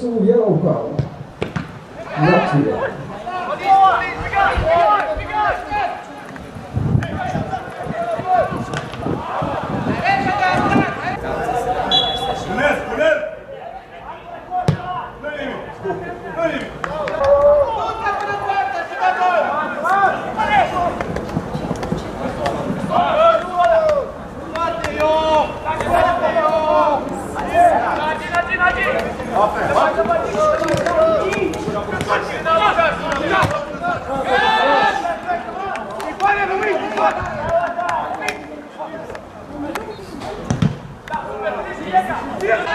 What's all yellow about? Not too bad. Yeah.